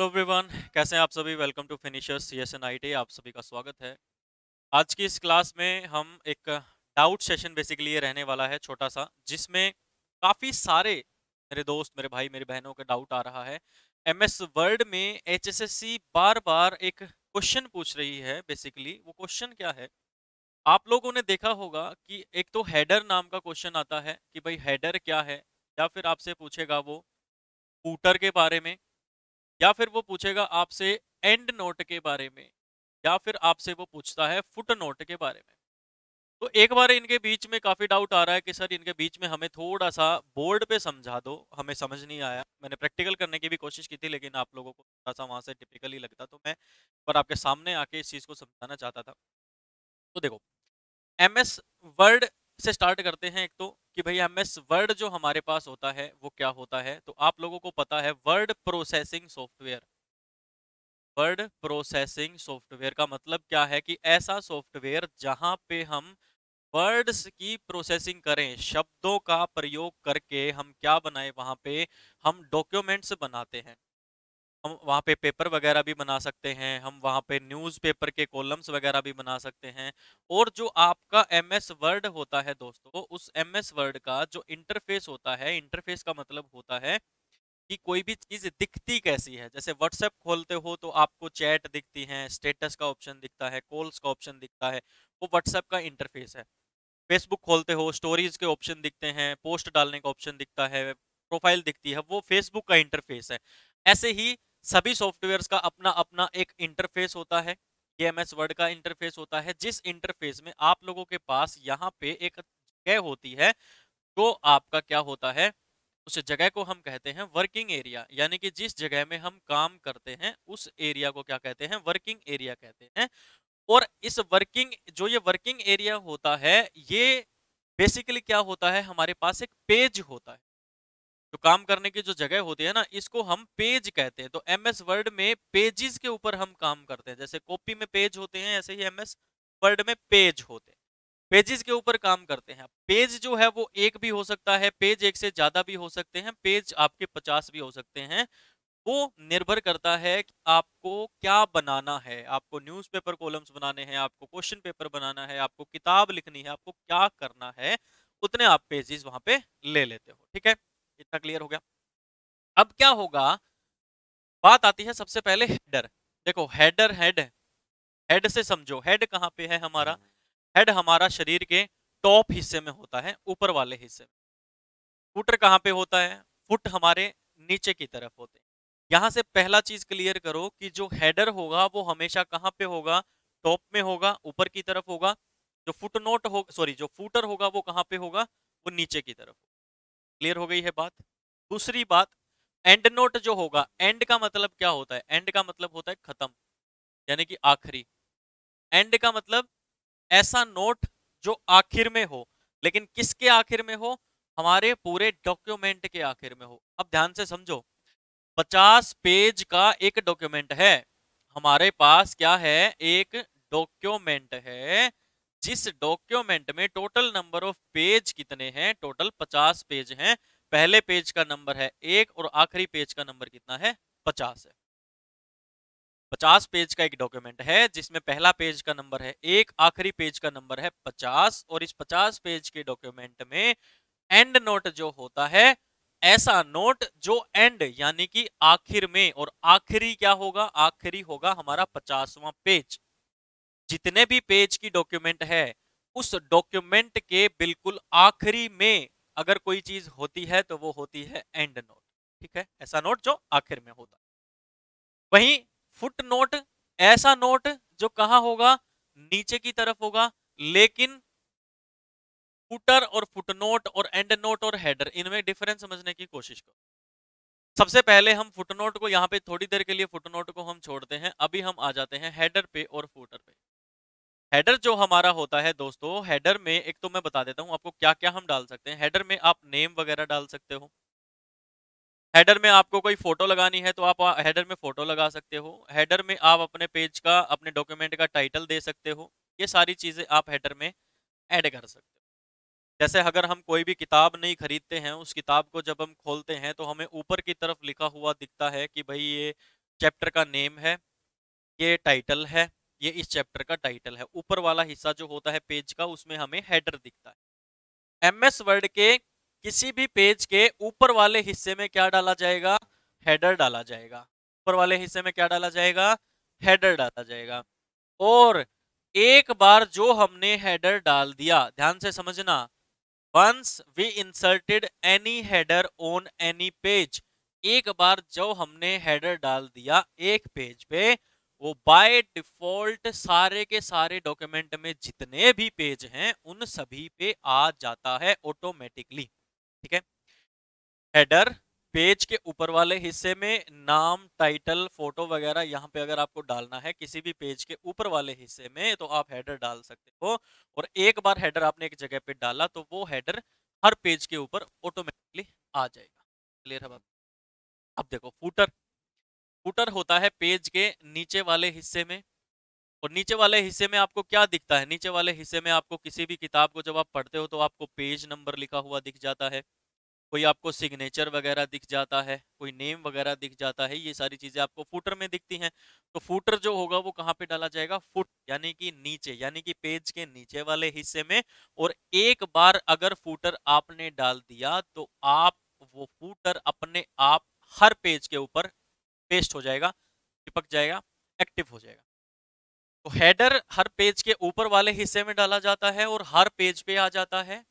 Hello everyone, कैसे हैं आप सभी। Welcome to finishers CSN IT, आप सभी का स्वागत है। आज की इस क्लास में हम एक डाउट सेशन बेसिकली ये रहने वाला है छोटा सा, जिसमें काफ़ी सारे मेरे दोस्त, मेरे भाई, मेरी बहनों का डाउट आ रहा है। MS वर्ड में HSSC बार बार एक क्वेश्चन पूछ रही है। बेसिकली वो क्वेश्चन क्या है, आप लोगों ने देखा होगा कि एक तो हेडर नाम का क्वेश्चन आता है कि भाई हेडर क्या है, या फिर आपसे पूछेगा वो फूटर के बारे में, या फिर वो पूछेगा आपसे एंड नोट के बारे में, या फिर आपसे वो पूछता है फुट नोट के बारे में। तो एक बार इनके बीच में काफ़ी डाउट आ रहा है कि सर इनके बीच में हमें थोड़ा सा बोर्ड पे समझा दो, हमें समझ नहीं आया। मैंने प्रैक्टिकल करने की भी कोशिश की थी, लेकिन आप लोगों को थोड़ा सा वहाँ से टिपिकली लगता, तो मैं पर आपके सामने आके इस चीज़ को समझाना चाहता था। तो देखो, MS वर्ड से स्टार्ट करते हैं। एक तो कि भाई MS वर्ड जो हमारे पास होता है वो क्या होता है, तो आप लोगों को पता है word processing software. Word processing software का मतलब क्या है कि ऐसा सॉफ्टवेयर जहां पे हम वर्ड्स की प्रोसेसिंग करें, शब्दों का प्रयोग करके हम क्या बनाए, वहां पे हम डॉक्यूमेंट्स बनाते हैं। हम वहाँ पे पेपर वगैरह भी बना सकते हैं, हम वहाँ पे न्यूज़पेपर के कॉलम्स वगैरह भी बना सकते हैं। और जो आपका MS वर्ड होता है दोस्तों, उस MS वर्ड का जो इंटरफेस होता है, इंटरफेस का मतलब होता है कि कोई भी चीज़ दिखती कैसी है। जैसे व्हाट्सएप खोलते हो तो आपको चैट दिखती है, स्टेटस का ऑप्शन दिखता है, कॉल्स का ऑप्शन दिखता है, वो व्हाट्सएप का इंटरफेस है। फेसबुक खोलते हो, स्टोरीज के ऑप्शन दिखते हैं, पोस्ट डालने का ऑप्शन दिखता है, प्रोफाइल दिखती है, वो फेसबुक का इंटरफेस है। ऐसे ही सभी सॉफ्टवेयर्स का अपना अपना एक इंटरफेस होता है। ये MS वर्ड का इंटरफेस होता है, जिस इंटरफेस में आप लोगों के पास यहाँ पे एक जगह होती है, तो आपका क्या होता है, उस जगह को हम कहते हैं वर्किंग एरिया। यानी कि जिस जगह में हम काम करते हैं उस एरिया को क्या कहते हैं, वर्किंग एरिया कहते हैं। और इस वर्किंग, जो ये वर्किंग एरिया होता है, ये बेसिकली क्या होता है, हमारे पास एक पेज होता है। जो काम करने की जो जगह होती है ना, इसको हम पेज कहते हैं। तो MS वर्ड में पेजेस के ऊपर हम काम करते हैं। जैसे कॉपी में पेज होते हैं, ऐसे ही MS वर्ड में पेज होते हैं, पेजेस के ऊपर काम करते हैं। पेज जो है वो एक भी हो सकता है, पेज एक से ज़्यादा भी हो सकते हैं, पेज आपके 50 भी हो सकते हैं। वो निर्भर करता है कि आपको क्या बनाना है। आपको न्यूज़पेपर कॉलम्स बनाने हैं, आपको क्वेश्चन पेपर बनाना है, आपको किताब लिखनी है, आपको क्या करना है, उतने आप पेजेस वहाँ पे ले लेते हो। ठीक है, इतना क्लियर हो गया। अब क्या होगा, बात आती है सबसे पहले हेडर। देखो हेडर, हेड से समझो, हेड कहाँ पे है हमारा। हेड हमारा शरीर के टॉप हिस्से में होता है, ऊपर वाले हिस्से में। फुटर कहाँ पे होता है, फुट हमारे नीचे की तरफ होते हैं। यहाँ से पहला चीज क्लियर करो कि जो हेडर होगा वो हमेशा कहाँ पे होगा, टॉप में होगा, ऊपर की तरफ होगा। जो फुट नोट हो, सॉरी जो फुटर होगा वो कहाँ पे होगा, वो नीचे की तरफ। क्लियर हो गई है बात। दूसरी बात, एंड नोट जो होगा, एंड का मतलब क्या होता है, एंड का मतलब होता है खत्म, यानी कि आखिरी। एंड का मतलब ऐसा नोट जो आखिर में हो, लेकिन किसके आखिर में हो, हमारे पूरे डॉक्यूमेंट के आखिर में हो। अब ध्यान से समझो, 50 पेज का एक डॉक्यूमेंट है हमारे पास। क्या है, एक डॉक्यूमेंट है, जिस डॉक्यूमेंट में टोटल नंबर ऑफ पेज कितने हैं, टोटल 50 पेज हैं। पहले पेज का नंबर है 1 और आखिरी पेज का नंबर कितना है, 50 है। 50 पेज का एक डॉक्यूमेंट है जिसमें पहला पेज का नंबर है 1, आखिरी पेज का नंबर है 50। और इस 50 पेज के डॉक्यूमेंट में एंड नोट जो होता है, ऐसा नोट जो एंड यानी कि आखिर में, और आखिरी क्या होगा, आखिरी होगा हमारा 50वां पेज। जितने भी पेज की डॉक्यूमेंट है, उस डॉक्यूमेंट के बिल्कुल आखिरी में अगर कोई चीज होती है तो वो होती है एंड नोट। ठीक है, ऐसा नोट जो आखिर में होता है। वहीं फुट नोट, ऐसा नोट जो कहाँ होगा, नीचे की तरफ होगा। लेकिन फुटर और फुट नोट और एंड नोट और हेडर, इनमें डिफरेंस समझने की कोशिश करो। सबसे पहले हम फुट नोट को यहाँ पे, थोड़ी देर के लिए फुट नोट को हम छोड़ते हैं, अभी हम आ जाते हैं हेडर पे और फुटर पे। हेडर जो हमारा होता है दोस्तों, हेडर में एक तो मैं बता देता हूँ आपको क्या क्या हम डाल सकते हैं। हेडर में आप नेम वगैरह डाल सकते हो। हेडर में आपको कोई फोटो लगानी है तो आप हेडर में फोटो लगा सकते हो। हेडर में आप अपने पेज का, अपने डॉक्यूमेंट का टाइटल दे सकते हो। ये सारी चीज़ें आप हेडर में ऐड कर सकते हो। जैसे अगर हम कोई भी किताब नहीं खरीदते हैं, उस किताब को जब हम खोलते हैं तो हमें ऊपर की तरफ लिखा हुआ दिखता है कि भाई ये चैप्टर का नेम है, ये टाइटल है, ये इस चैप्टर का टाइटल है। ऊपर वाला हिस्सा जो होता है पेज का, उसमें हमें हेडर दिखता है। एमएस वर्ड के किसी भी पेज के ऊपर वाले हिस्से में क्या डाला जाएगा? हेडर डाला जाएगा। ऊपर वाले हिस्से में क्या डाला जाएगा? हेडर डाला जाएगा। और एक बार जो हमने हेडर डाल दिया, ध्यान से समझना, once we inserted any header on any page, एक बार जो हमने हेडर डाल दिया एक पेज पे, वो बाय डिफॉल्ट सारे के सारे डॉक्यूमेंट में जितने भी पेज हैं उन सभी पे आ जाता है ऑटोमेटिकली। ठीक है, हेडर पेज के ऊपर वाले हिस्से में, नाम, टाइटल, फोटो वगैरह यहाँ पे अगर आपको डालना है किसी भी पेज के ऊपर वाले हिस्से में, तो आप हेडर डाल सकते हो। और एक बार हेडर आपने एक जगह पे डाला तो वो हेडर हर पेज के ऊपर ऑटोमेटिकली आ जाएगा। क्लियर है बात? अब देखो फुटर। फुटर होता है पेज के नीचे वाले हिस्से में, और नीचे वाले हिस्से में आपको क्या दिखता है? नीचे वाले हिस्से में आपको किसी भी किताब को जब आप पढ़ते हो तो आपको पेज नंबर लिखा हुआ दिख जाता है, कोई आपको सिग्नेचर वगैरह दिख जाता है, कोई नेम वगैरह दिख जाता है, ये सारी चीज़ें आपको फुटर में दिखती हैं। तो फुटर जो होगा वो कहाँ पे डाला जाएगा? फुट यानी कि नीचे, यानी कि पेज के नीचे वाले हिस्से में। और एक बार अगर फुटर आपने डाल दिया तो आप वो फुटर अपने आप हर पेज के ऊपर पेस्ट हो जाएगा, चिपक जाएगा, एक्टिव हो जाएगा। तो हेडर हर पेज के ऊपर वाले हिस्से में डाला जाता है और हर पेज पे आ जाता है।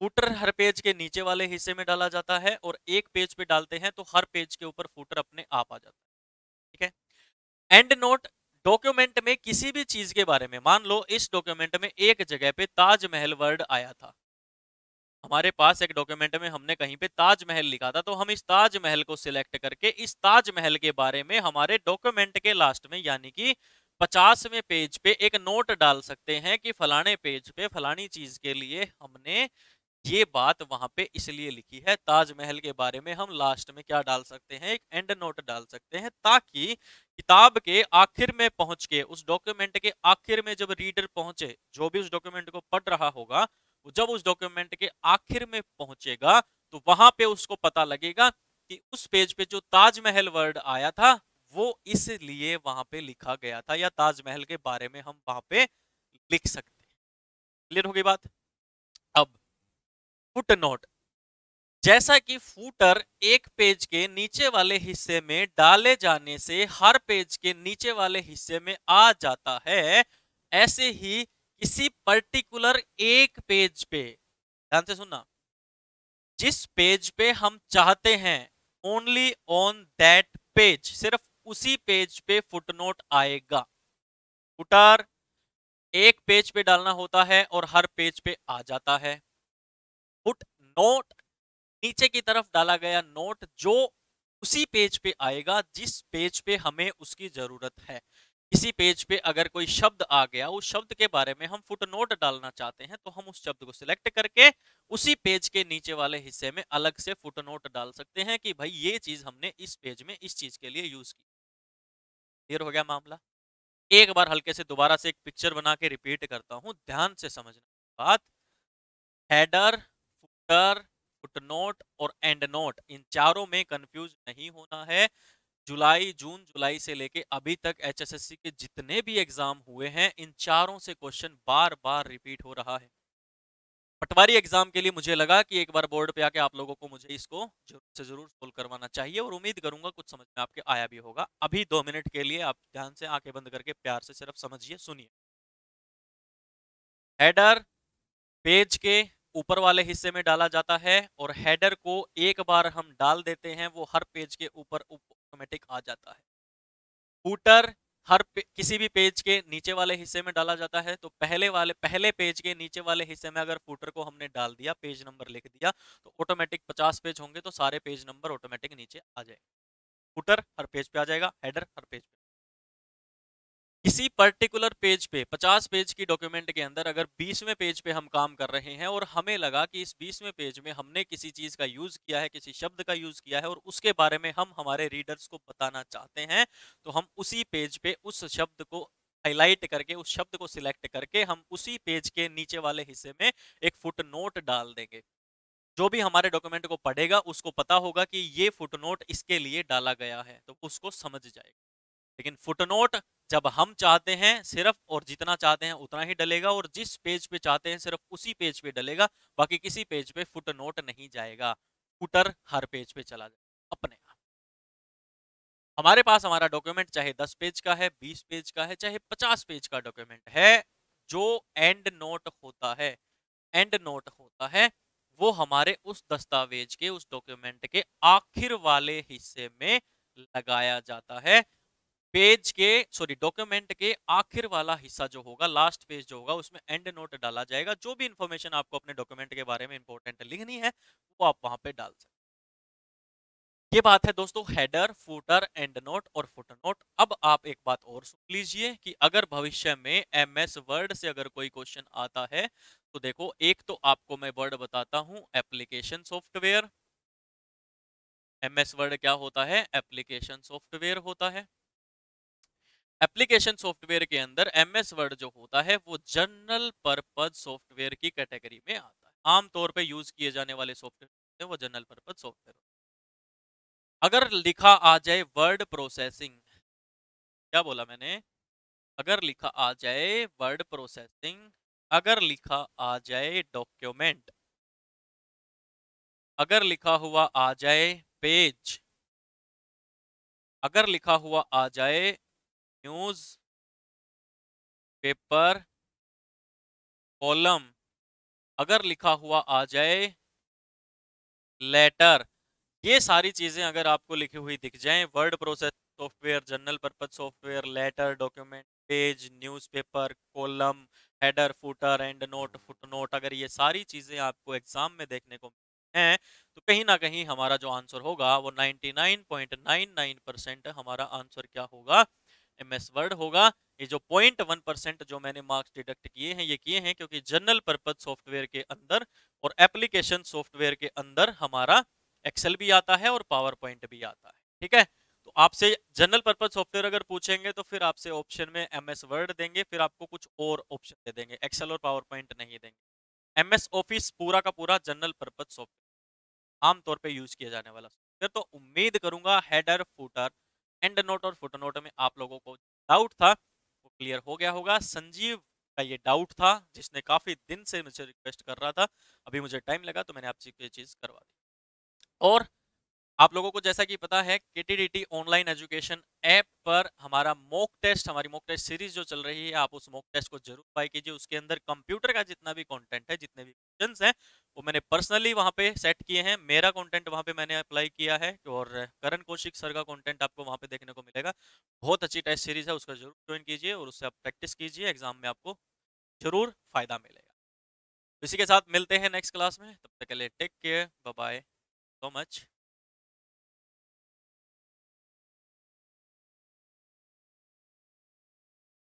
फुटर हर पेज के नीचे वाले हिस्से में डाला जाता है और एक पेज पे डालते हैं तो हर पेज के ऊपर फुटर अपने आप आ जाता है। ठीक है। एंड नोट, डॉक्यूमेंट में किसी भी चीज के बारे में, मान लो इस डॉक्यूमेंट में एक जगह पे ताजमहल वर्ड आया था, हमारे पास एक डॉक्यूमेंट में हमने कहीं पे ताजमहल लिखा था, तो हम इस ताजमहल को सिलेक्ट करके इस ताजमहल के बारे में हमारे डॉक्यूमेंट के लास्ट में यानी कि 50वें पेज पे एक नोट डाल सकते हैं कि फलाने पेज पे फलानी चीज के लिए हमने ये बात वहां पे इसलिए लिखी है। ताजमहल के बारे में हम लास्ट में क्या डाल सकते हैं? एक एंड नोट डाल सकते हैं, ताकि किताब के आखिर में पहुंच के, उस डॉक्यूमेंट के आखिर में जब रीडर पहुंचे, जो भी उस डॉक्यूमेंट को पढ़ रहा होगा, जब उस डॉक्यूमेंट के आखिर में पहुंचेगा तो वहां पे उसको पता लगेगा कि उस पेज पे जो ताजमहल वर्ड आया था वो इसलिए वहां पे लिखा गया था, या ताजमहल के बारे में हम वहां पे लिख सकते हैं। क्लियर हो गई बात? अब फुटनोट, जैसा कि फुटर एक पेज के नीचे वाले हिस्से में डाले जाने से हर पेज के नीचे वाले हिस्से में आ जाता है, ऐसे ही किसी पर्टिकुलर एक पेज पे, ध्यान से सुनना, जिस पेज पे हम चाहते हैं, ओनली ऑन दैट पेज, सिर्फ उसी पेज पे फुटनोट आएगा। फुटर एक पेज पे डालना होता है और हर पेज पे आ जाता है। फुटनोट नीचे की तरफ डाला गया नोट जो उसी पेज पे आएगा जिस पेज पे हमें उसकी जरूरत है। इसी पेज पे अगर कोई शब्द आ गया, उस शब्द के बारे में हम फुटनोट डालना चाहते हैं, तो हम उस शब्द को सिलेक्ट करके उसी पेज के नीचे वाले हिस्से में अलग से फुटनोट डाल सकते हैं कि भाई ये चीज हमने इस पेज में इस चीज के लिए यूज की। क्लियर हो गया मामला? एक बार हल्के से दोबारा से एक पिक्चर बना के रिपीट करता हूं, ध्यान से समझना बात। हेडर, फुटर, फुटनोट और एंड नोट, इन चारों में कंफ्यूज नहीं होना है। जून जुलाई से लेके अभी तक HSSC के जितने भी एग्जाम हुए हैं, इन चारों से क्वेश्चन बार बार रिपीट हो रहा है। पटवारी एग्जाम के लिए मुझे लगा कि एक बार बोर्ड पे आके आप लोगों को मुझे इसको जरूर से जरूर सोल्व करवाना चाहिए, और उम्मीद करूंगा कुछ समझ में आपके आया भी होगा। अभी 2 मिनट के लिए आप ध्यान से आंखें बंद करके प्यार से सिर्फ समझिए, सुनिए। हेडर पेज के ऊपर वाले हिस्से में डाला जाता है, और हेडर को एक बार हम डाल देते हैं वो हर पेज के ऊपर ऑटोमेटिक आ जाता है। फुटर हर किसी भी पेज के नीचे वाले हिस्से में डाला जाता है, तो पहले पेज के नीचे वाले हिस्से में अगर फुटर को हमने डाल दिया, पेज नंबर लिख दिया, तो ऑटोमेटिक 50 पेज होंगे तो सारे पेज नंबर ऑटोमेटिक नीचे आ जाएंगे। फुटर हर पेज पे आ जाएगा, हेडर हर पेज पे। किसी पर्टिकुलर पेज पे 50 पेज की डॉक्यूमेंट के अंदर अगर 20वें पेज पे हम काम कर रहे हैं और हमें लगा कि इस 20वें पेज में हमने किसी चीज़ का यूज़ किया है, किसी शब्द का यूज़ किया है, और उसके बारे में हम हमारे रीडर्स को बताना चाहते हैं, तो हम उसी पेज पे उस शब्द को हाईलाइट करके, उस शब्द को सिलेक्ट करके हम उसी पेज के नीचे वाले हिस्से में एक फुटनोट डाल देंगे। जो भी हमारे डॉक्यूमेंट को पढ़ेगा उसको पता होगा कि ये फुटनोट इसके लिए डाला गया है, तो उसको समझ जाएगा। लेकिन फुटनोट जब हम चाहते हैं सिर्फ और जितना चाहते हैं उतना ही डलेगा, और जिस पेज पे चाहते हैं सिर्फ उसी पेज पे डलेगा, बाकी किसी पेज पे फुटनोट नहीं जाएगा। फुटर हर पेज पे चला जाएगा अपने आप। हमारे पास हमारा डॉक्यूमेंट चाहे 10 पेज का है, 20 पेज का है, चाहे 50 पेज का डॉक्यूमेंट है, जो एंड नोट होता है, एंड नोट होता है वो हमारे उस दस्तावेज के, उस डॉक्यूमेंट के आखिर वाले हिस्से में लगाया जाता है। पेज के सॉरी डॉक्यूमेंट के आखिर वाला हिस्सा जो होगा, लास्ट पेज जो होगा, उसमें एंड नोट डाला जाएगा। जो भी इंफॉर्मेशन आपको अपने डॉक्यूमेंट के बारे में इंपॉर्टेंट लिखनी है वो आप वहां पे डाल सकते हैं। ये बात है दोस्तों हेडर, फुटर, एंड नोट और फुटर नोट। अब आप एक बात और सुन लीजिए कि अगर भविष्य में MS वर्ड से अगर कोई क्वेश्चन आता है तो देखो, एक तो आपको मैं वर्ड बताता हूँ, एप्लीकेशन सॉफ्टवेयर। MS वर्ड क्या होता है? एप्लीकेशन सॉफ्टवेयर होता है। एप्लीकेशन सॉफ्टवेयर के अंदर MS वर्ड जो होता है वो जनरल पर्पज सॉफ्टवेयर की कैटेगरी में आता है। आमतौर पे यूज किए जाने वाले सॉफ्टवेयर वो जनरल पर्पज सॉफ्टवेयर। अगर लिखा आ जाए वर्ड प्रोसेसिंग, क्या बोला मैंने? अगर लिखा आ जाए वर्ड प्रोसेसिंग, अगर लिखा आ जाए डॉक्यूमेंट, अगर लिखा हुआ आ जाए पेज, अगर लिखा हुआ आ जाए न्यूज पेपर कॉलम, अगर लिखा हुआ आ जाए लेटर, ये सारी चीजें अगर आपको लिखी हुई दिख जाएं, word process software, general purpose software, letter, document, page, newspaper, column, header, footer, and note, footnote, अगर ये सारी चीजें आपको एग्जाम में देखने को हैं तो कहीं ना कहीं हमारा जो आंसर होगा वो 99.99% हमारा आंसर क्या होगा? MS वर्ड होगा। ये जो 0.1% जो मैंने मार्क्स डिडक्ट किए हैं, ये किए हैं क्योंकि जनरल पर्पज सॉफ्टवेयर के अंदर और एप्लीकेशन सॉफ्टवेयर के अंदर हमारा एक्सेल भी आता है और पावर पॉइंट भी आता है। ठीक है, तो आपसे जनरल पर्पज सॉफ्टवेयर अगर पूछेंगे तो फिर आपसे ऑप्शन में MS वर्ड देंगे, फिर आपको कुछ और ऑप्शन दे देंगे, एक्सेल और पावर पॉइंट नहीं देंगे। MS ऑफिस पूरा का पूरा जनरल पर्पज सॉफ्टवेयर, आमतौर पर यूज किया जाने वाला सॉफ्टवेयर। तो उम्मीद करूंगा हेडर, फुटर, एंड नोट और फुटनोट में आप लोगों को डाउट था वो क्लियर हो गया होगा। संजीव का ये डाउट था जिसने काफी दिन से मुझे रिक्वेस्ट कर रहा था, अभी मुझे टाइम लगा तो मैंने आपसे ये चीज करवा दी। और आप लोगों को जैसा कि पता है KTDT ऑनलाइन एजुकेशन ऐप पर हमारा मॉक टेस्ट, हमारी मॉक टेस्ट सीरीज जो चल रही है, आप उस मॉक टेस्ट को जरूर बाय कीजिए। उसके अंदर कंप्यूटर का जितना भी कंटेंट है, जितने भी क्वेश्चंस हैं, वो मैंने पर्सनली वहां पे सेट किए हैं। मेरा कंटेंट वहां पे मैंने अप्लाई किया है और करण कौशिक सर का कंटेंट आपको वहाँ पे देखने को मिलेगा। बहुत अच्छी टेस्ट सीरीज है, उसका जरूर ज्वाइन कीजिए और उससे आप प्रैक्टिस कीजिए, एग्जाम में आपको जरूर फायदा मिलेगा। इसी के साथ मिलते हैं नेक्स्ट क्लास में, तब तक के लिए take care, bye bye, so much.